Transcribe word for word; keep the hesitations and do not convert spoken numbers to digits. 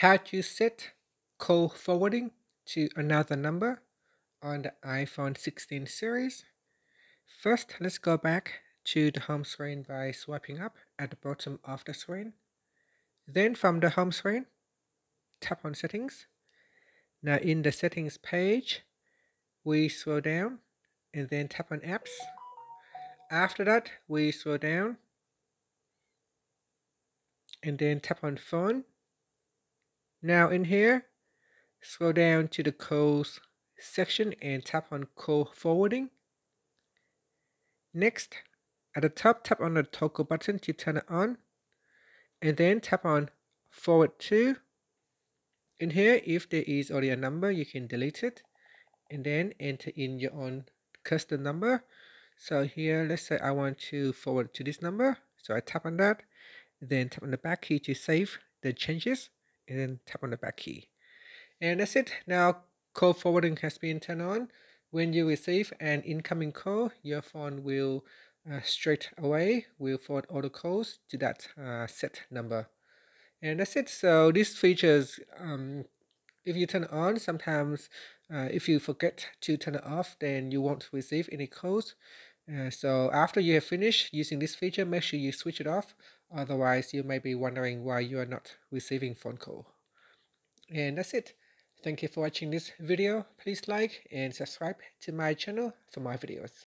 Had you set call forwarding to another number on the iPhone sixteen series? First, let's go back to the home screen by swiping up at the bottom of the screen. Then from the home screen, tap on settings. Now in the settings page, we scroll down and then tap on apps. After that, we scroll down and then tap on phone. Now in here, scroll down to the calls section and tap on call forwarding. Next, at the top, tap on the toggle button to turn it on, and then tap on forward to. In here, if there is already a number, you can delete it, and then enter in your own custom number. So here, let's say I want to forward to this number, so I tap on that, then tap on the back key to save the changes, and then tap on the back key. And that's it. Now call forwarding has been turned on. When you receive an incoming call, your phone will uh, straight away will forward all the calls to that uh, set number. And that's it. So these features, um, if you turn it on, sometimes uh, if you forget to turn it off, then you won't receive any calls. Uh, so after you have finished using this feature, make sure you switch it off. Otherwise, you may be wondering why you are not receiving phone call. And that's it. Thank you for watching this video. Please like and subscribe to my channel for more videos.